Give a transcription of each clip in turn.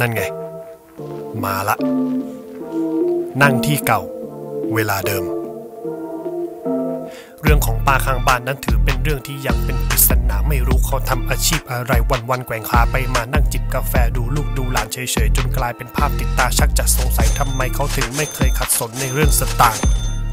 นั่นไงมาละนั่งที่เก่าเวลาเดิมเรื่องของป้าข้างบ้านนั้นถือเป็นเรื่องที่ยังเป็นปริศนาไม่รู้เขาทำอาชีพอะไรวันๆแกว่งขาไปมานั่งจิบกาแฟดูลูกดูหลานเฉยๆจนกลายเป็นภาพติดตาชักจะสงสัยทำไมเขาถึงไม่เคยขัดสนในเรื่องสตางค์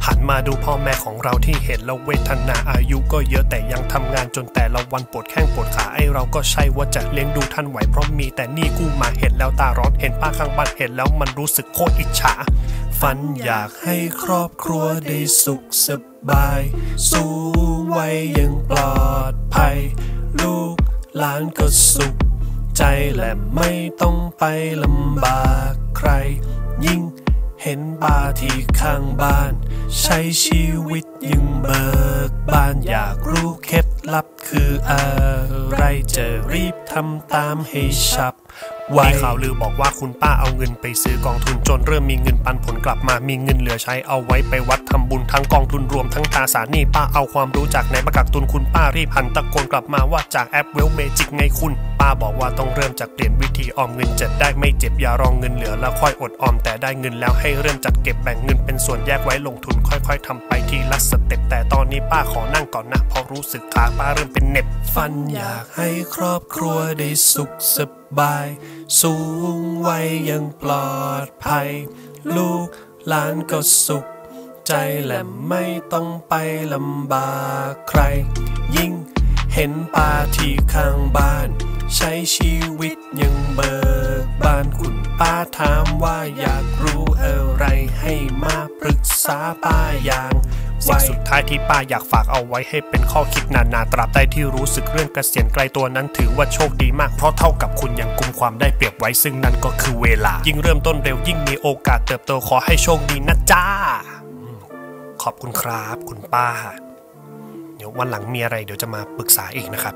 หันมาดูพ่อแม่ของเราที่เห็นแล้วเวทนาอายุก็เยอะแต่ยังทำงานจนแต่ละวันปวดแข้งปวดขาไอเราก็ใช่ว่าจะเลี้ยงดูท่านไหวเพราะมีแต่หนี้กู้มาเห็นแล้วตาร้อนเห็นป้าข้างบ้านเห็นแล้วมันรู้สึกโคตรอิจฉาฝันอยากให้ครอบครัวได้สุขสบายสู้ไว้ยังปลอดภัยลูกหลานก็สุขใจและไม่ต้องไปลำบากใครยิ่งเห็นป้าที่ข้างบ้านใช้ชีวิตยิ่งเบิกบานอยากรู้เคล็ดลับคืออะไรจะรีบทำตามให้ฉับไวข่าวลือบอกว่าคุณป้าเอาเงินไปซื้อกองทุนจนเริ่มมีเงินปันผลกลับมามีเงินเหลือใช้เอาไว้ไปวัดทำบุญทั้งกองทุนรวมทั้งตราสารหนี้ป้าเอาความรู้จากในมากักตุนคุณป้ารีบหันตะโกนกลับมาว่าจากแอปเวลเมจิกไงคุณป้าบอกว่าต้องเริ่มจากเปลี่ยนวิธีออมเงินจะได้ไม่เจ็บอย่ารองเงินเหลือแล้วค่อยอดออมแต่ได้เงินแล้วให้เริ่มจากเก็บแบ่งเงินเป็นส่วนแยกไว้ลงทุนค่อยๆทำไปทีละสเต็ปแต่ตอนนี้ป้าขอนั่งก่อนนะพอรู้สึกขาป้าเริ่มเป็นเน็บฝันอยากให้ครอบครัวได้สุขสบายสูงไว้ยังปลอดภัยลูกหลานก็สุขใจและไม่ต้องไปลำบากใครยิ่งเห็นป้าที่ข้างบ้านใช้ชีวิตยังเบิกบานคุณป้าถามว่าอยากรู้อะไรให้มาปรึกษาป้าอย่างสิ่งสุดท้ายที่ป้าอยากฝากเอาไว้ให้เป็นข้อคิดนานๆตราบใดที่รู้สึกเรื่องเกษียณไกลตัวนั้นถือว่าโชคดีมากเพราะเท่ากับคุณยังกุมความได้เปรียบไว้ซึ่งนั่นก็คือเวลายิ่งเริ่มต้นเร็วยิ่งมีโอกาสเติบโตขอให้โชคดีนะจ้าขอบคุณครับคุณป้าเดี๋ยววันหลังมีอะไรเดี๋ยวจะมาปรึกษาอีกนะครับ